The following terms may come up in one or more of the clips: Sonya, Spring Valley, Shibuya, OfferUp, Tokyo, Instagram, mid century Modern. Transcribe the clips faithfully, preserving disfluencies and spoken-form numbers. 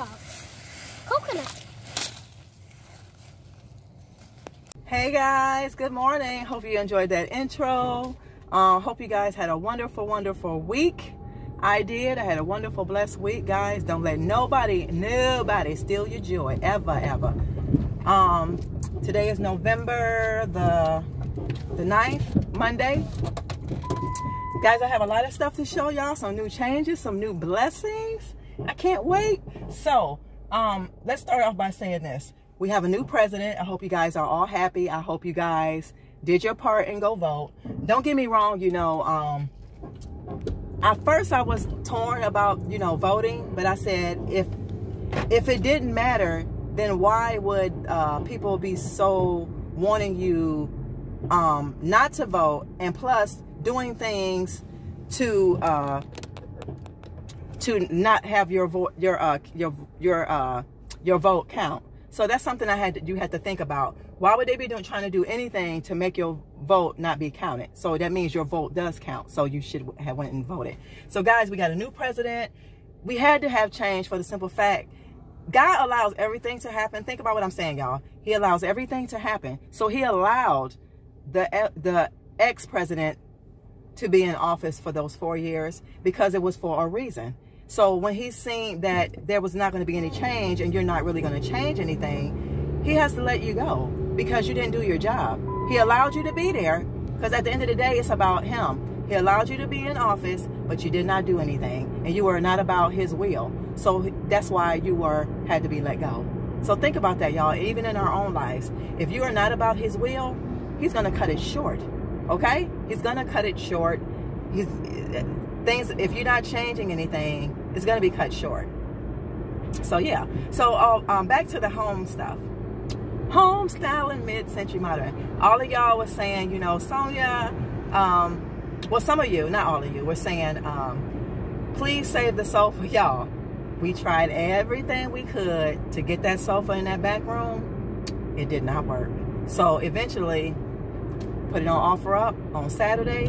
dog. Coconut. Hey guys, good morning. Hope you enjoyed that intro. Uh, hope you guys had a wonderful, wonderful week. I did. I had a wonderful, blessed week, guys. Don't let nobody, nobody steal your joy, ever, ever. Um, today is November the the ninth, Monday. Guys, I have a lot of stuff to show y'all, some new changes, some new blessings. I can't wait. So, um, let's start off by saying this. We have a new president. I hope you guys are all happy. I hope you guys did your part and go vote. Don't get me wrong, you know, um, at first I was torn about, you know, voting, but I said, if, if it didn't matter, then why would uh, people be so wanting you um, not to vote? And plus, doing things to uh, to not have your vo your uh, your your uh, your vote count. So that's something I had to, you had to think about. Why would they be doing trying to do anything to make your vote not be counted? So that means your vote does count. So you should have went and voted. So guys, we got a new president. We had to have change for the simple fact God allows everything to happen. Think about what I'm saying, y'all. He allows everything to happen. So he allowed the the ex-president to be in office for those four years because it was for a reason. So when he's seen that there was not going to be any change and you're not really going to change anything, he has to let you go because you didn't do your job. He allowed you to be there because at the end of the day, it's about him. He allowed you to be in office, but you did not do anything and you were not about his will. So that's why you were had to be let go. So think about that, y'all. Even in our own lives, if you are not about his will, he's going to cut it short. Okay, he's gonna cut it short. He's things. If you're not changing anything, it's gonna be cut short. So yeah. So uh, um, back to the home stuff. Home styling, mid-century modern. All of y'all were saying, you know, Sonya. Um, well, some of you, not all of you, were saying, um, please save the sofa, y'all. We tried everything we could to get that sofa in that back room. It did not work. So eventually. Put it on OfferUp on Saturday.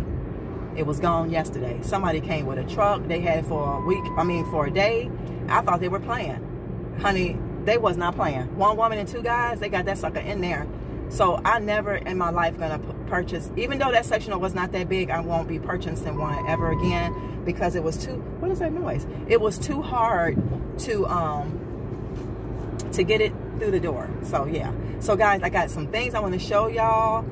It was gone yesterday. Somebody came with a truck. They had it for a week. I mean, for a day. I thought they were playing. Honey, they was not playing. One woman and two guys, they got that sucker in there. So I never in my life gonna purchase, even though that sectional was not that big, I won't be purchasing one ever again because it was too, what is that noise? It was too hard to, um, to get it through the door. So yeah. So guys, I got some things I wanna show y'all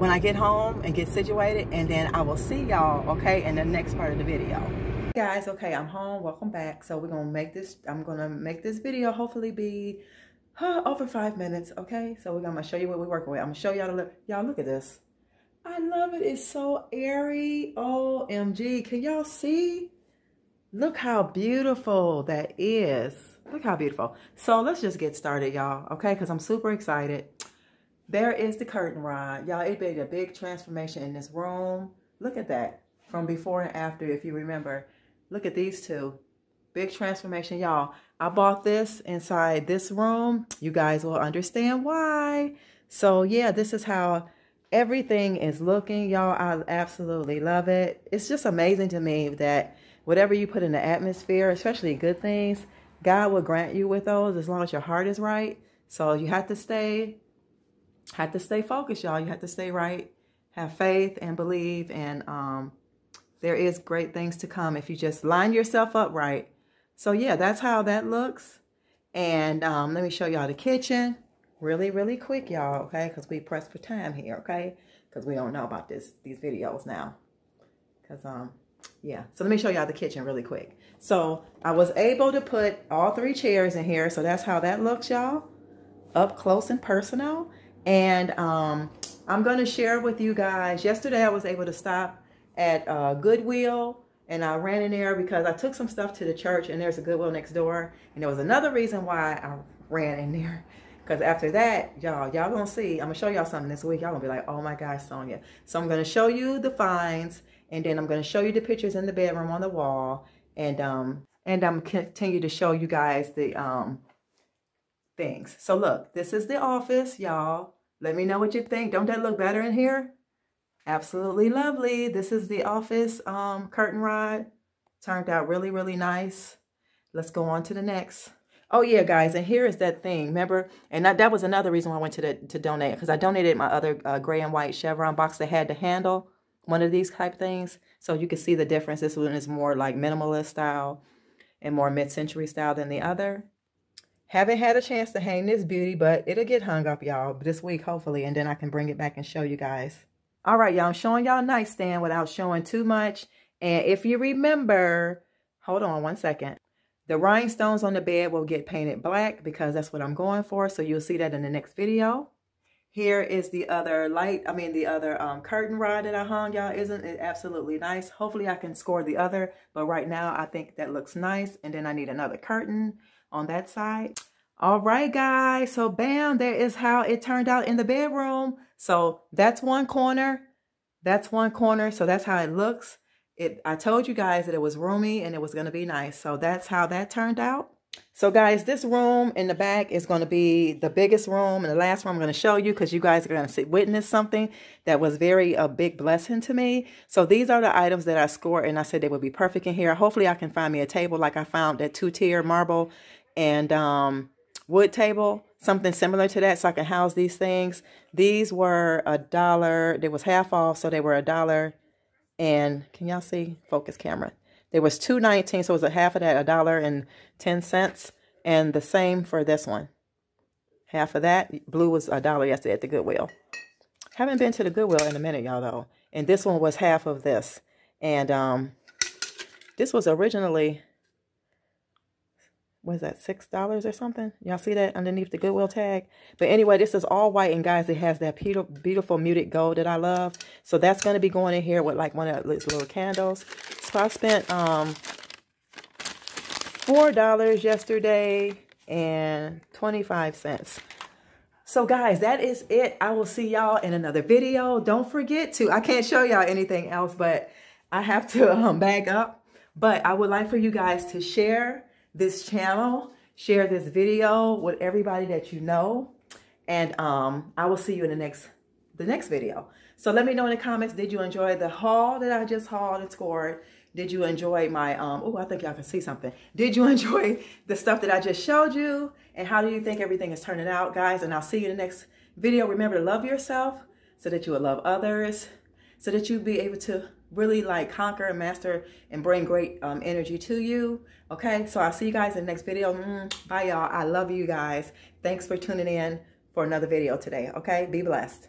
when I get home and get situated, and then I will see y'all, okay, in the next part of the video. Hey guys, okay, I'm home. Welcome back. So we're going to make this, I'm going to make this video hopefully be huh, over five minutes, okay? So we're going to show you what we're working with. I'm going to show y'all, look, y'all look at this. I love it. It's so airy. O M G. Can y'all see? Look how beautiful that is. Look how beautiful. So let's just get started, y'all, okay? Because I'm super excited. There is the curtain rod. Y'all, it made a big transformation in this room. Look at that. From before and after, if you remember. Look at these two. Big transformation, y'all. I bought this inside this room. You guys will understand why. So, yeah, this is how everything is looking, y'all. I absolutely love it. It's just amazing to me that whatever you put in the atmosphere, especially good things, God will grant you with those as long as your heart is right. So, you have to stay... Have to stay focused, y'all. You have to stay right. Have faith and believe. And um, there is great things to come if you just line yourself up right. So, yeah, that's how that looks. And um, let me show y'all the kitchen. Really, really quick, y'all, okay? Because we press for time here, okay? Because we don't know about this these videos now. Because, um, yeah. So, let me show y'all the kitchen really quick. So, I was able to put all three chairs in here. So, that's how that looks, y'all. Up close and personal. And um, I'm going to share with you guys, yesterday I was able to stop at uh, Goodwill and I ran in there because I took some stuff to the church and there's a Goodwill next door. And there was another reason why I ran in there because after that, y'all, y'all going to see, I'm going to show y'all something this week. Y'all going to be like, oh my gosh, Sonya. So I'm going to show you the finds and then I'm going to show you the pictures in the bedroom on the wall. And, um, and I'm continue to show you guys the... Um, things. So look, this is the office, y'all. Let me know what you think. Don't that look better in here? Absolutely lovely. This is the office um, curtain rod. Turned out really, really nice. Let's go on to the next. Oh yeah, guys, and here is that thing. Remember, and that, that was another reason why I went to the, to donate, because I donated my other uh, gray and white chevron box that had the handle, one of these type things. So you can see the difference. This one is more like minimalist style and more mid-century style than the other. Haven't had a chance to hang this beauty, but it'll get hung up, y'all, this week, hopefully, and then I can bring it back and show you guys. All right, y'all, I'm showing y'all nightstand without showing too much. And if you remember, hold on one second. The rhinestones on the bed will get painted black because that's what I'm going for. So you'll see that in the next video. Here is the other light, I mean the other um, curtain rod that I hung, y'all. Isn't it absolutely nice? Hopefully I can score the other, but right now I think that looks nice. And then I need another curtain on that side. All right, guys, so bam, there is how it turned out in the bedroom. So that's one corner, that's one corner. So that's how it looks. It, I told you guys that it was roomy and it was going to be nice. So that's how that turned out. So guys, this room in the back is going to be the biggest room and the last room I'm going to show you, because you guys are going to witness something that was very a big blessing to me. So these are the items that I scored, and I said they would be perfect in here. Hopefully I can find me a table like I found that two-tier marble and um, wood table, something similar to that, so I can house these things. These were a dollar. They was half off, so they were a dollar. And can y'all see? Focus camera. There was two nineteen, so it was a half of that, a dollar and ten cents. And the same for this one. Half of that. Blue was a dollar yesterday at the Goodwill. Haven't been to the Goodwill in a minute, y'all, though. And this one was half of this. And um this was originally, what is that, six dollars or something? Y'all see that underneath the Goodwill tag? But anyway, this is all white, and guys, it has that beautiful muted gold that I love. So that's going to be going in here with like one of these little candles. So I spent um four dollars yesterday and twenty-five cents. So guys, that is it. I will see y'all in another video. Don't forget to, I can't show y'all anything else, but I have to um back up. But I would like for you guys to share this channel, share this video with everybody that you know, and um I will see you in the next the next video. So let me know in the comments, did you enjoy the haul that I just hauled and scored? Did you enjoy my um oh, I think y'all can see something. Did you enjoy the stuff that I just showed you, and how do you think everything is turning out, guys? And I'll see you in the next video. Remember to love yourself so that you will love others, so that you'll be able to really like conquer and master and bring great um, energy to you. Okay, so I'll see you guys in the next video. Mm, bye, y'all. I love you guys. Thanks for tuning in for another video today. Okay, be blessed.